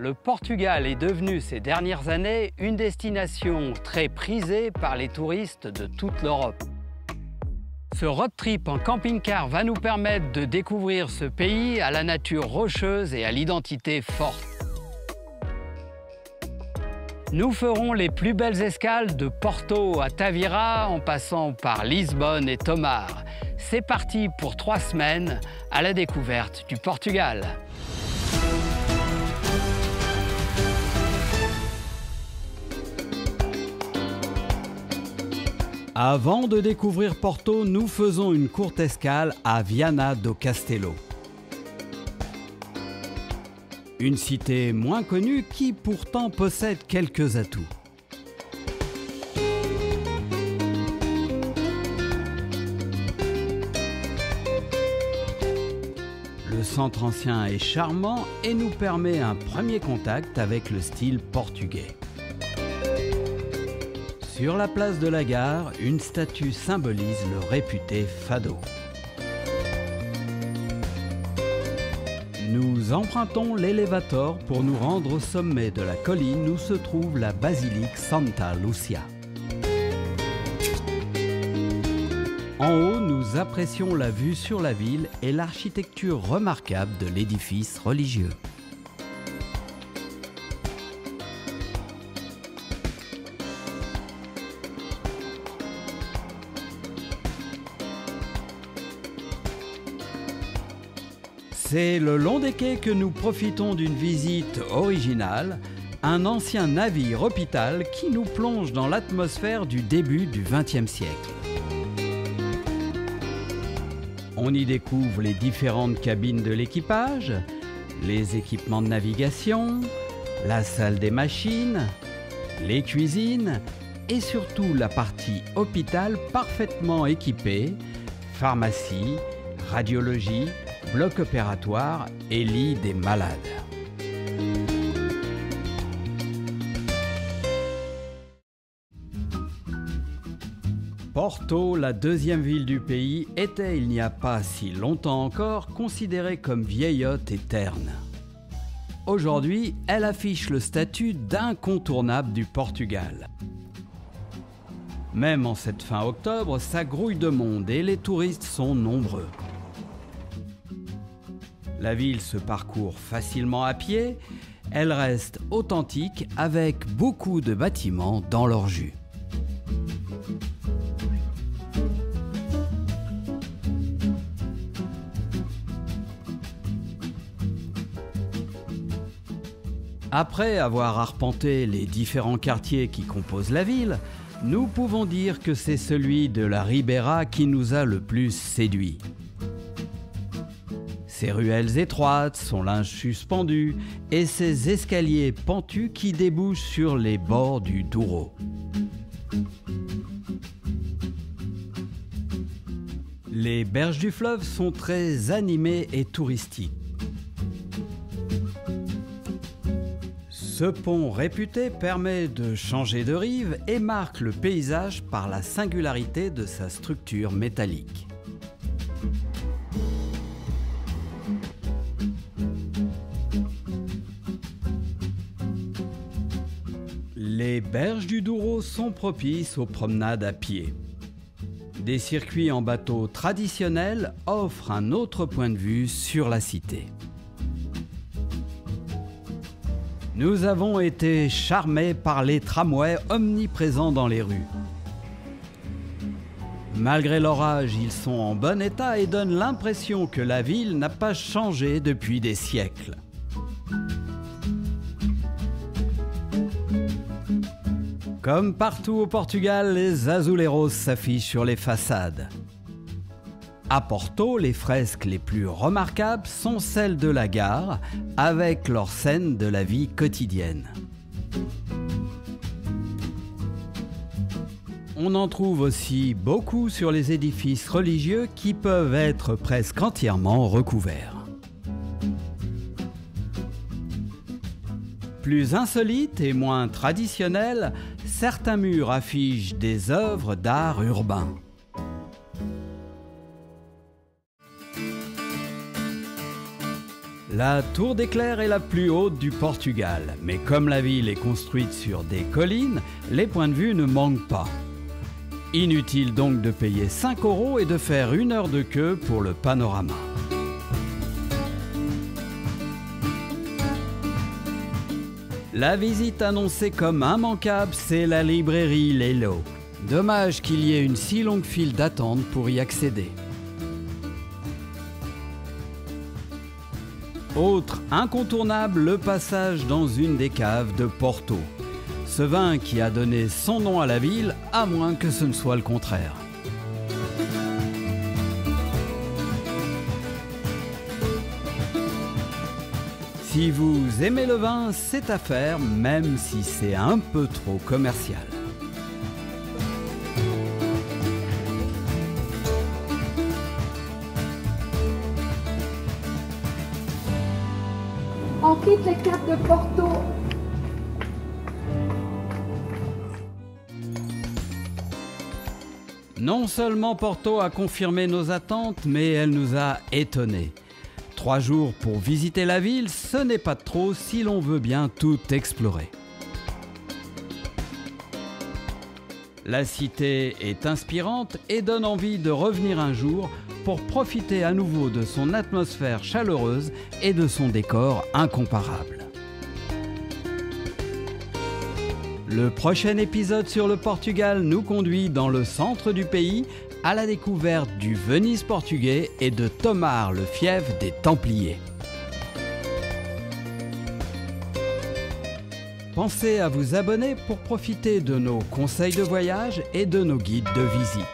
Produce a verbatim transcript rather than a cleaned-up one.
Le Portugal est devenu ces dernières années une destination très prisée par les touristes de toute l'Europe. Ce road trip en camping-car va nous permettre de découvrir ce pays à la nature rocheuse et à l'identité forte. Nous ferons les plus belles escales de Porto à Tavira en passant par Lisbonne et Tomar. C'est parti pour trois semaines à la découverte du Portugal. Avant de découvrir Porto, nous faisons une courte escale à Viana do Castelo. Une cité moins connue qui pourtant possède quelques atouts. Le centre ancien est charmant et nous permet un premier contact avec le style portugais. Sur la place de la gare, une statue symbolise le réputé Fado. Nous empruntons l'élévator pour nous rendre au sommet de la colline où se trouve la basilique Santa Luzia. En haut, nous apprécions la vue sur la ville et l'architecture remarquable de l'édifice religieux. C'est le long des quais que nous profitons d'une visite originale, un ancien navire-hôpital qui nous plonge dans l'atmosphère du début du vingtième siècle. On y découvre les différentes cabines de l'équipage, les équipements de navigation, la salle des machines, les cuisines et surtout la partie hôpital parfaitement équipée, pharmacie, radiologie, bloc opératoire et lit des malades. Porto, la deuxième ville du pays, était il n'y a pas si longtemps encore considérée comme vieillotte et terne. Aujourd'hui, elle affiche le statut d'incontournable du Portugal. Même en cette fin octobre, ça grouille de monde et les touristes sont nombreux. La ville se parcourt facilement à pied, elle reste authentique avec beaucoup de bâtiments dans leur jus. Après avoir arpenté les différents quartiers qui composent la ville, nous pouvons dire que c'est celui de la Ribeira qui nous a le plus séduits. Ses ruelles étroites, son linge suspendu et ses escaliers pentus qui débouchent sur les bords du Douro. Les berges du fleuve sont très animées et touristiques. Ce pont réputé permet de changer de rive et marque le paysage par la singularité de sa structure métallique. Les berges du Douro sont propices aux promenades à pied. Des circuits en bateau traditionnels offrent un autre point de vue sur la cité. Nous avons été charmés par les tramways omniprésents dans les rues. Malgré l'orage, ils sont en bon état et donnent l'impression que la ville n'a pas changé depuis des siècles. Comme partout au Portugal, les azulejos s'affichent sur les façades. À Porto, les fresques les plus remarquables sont celles de la gare, avec leurs scènes de la vie quotidienne. On en trouve aussi beaucoup sur les édifices religieux qui peuvent être presque entièrement recouverts. Plus insolites et moins traditionnelles, certains murs affichent des œuvres d'art urbain. La Tour d'Éclairs est la plus haute du Portugal, mais comme la ville est construite sur des collines, les points de vue ne manquent pas. Inutile donc de payer cinq euros et de faire une heure de queue pour le panorama. La visite annoncée comme immanquable, c'est la librairie Lello. Dommage qu'il y ait une si longue file d'attente pour y accéder. Autre incontournable, le passage dans une des caves de Porto. Ce vin qui a donné son nom à la ville, à moins que ce ne soit le contraire. Si vous aimez le vin, c'est à faire, même si c'est un peu trop commercial. On quitte les caves de Porto. Non seulement Porto a confirmé nos attentes, mais elle nous a étonnés. Trois jours pour visiter la ville, ce n'est pas trop si l'on veut bien tout explorer. La cité est inspirante et donne envie de revenir un jour pour profiter à nouveau de son atmosphère chaleureuse et de son décor incomparable. Le prochain épisode sur le Portugal nous conduit dans le centre du pays, à la découverte du Venise portugais et de Tomar, le fief des Templiers. Pensez à vous abonner pour profiter de nos conseils de voyage et de nos guides de visite.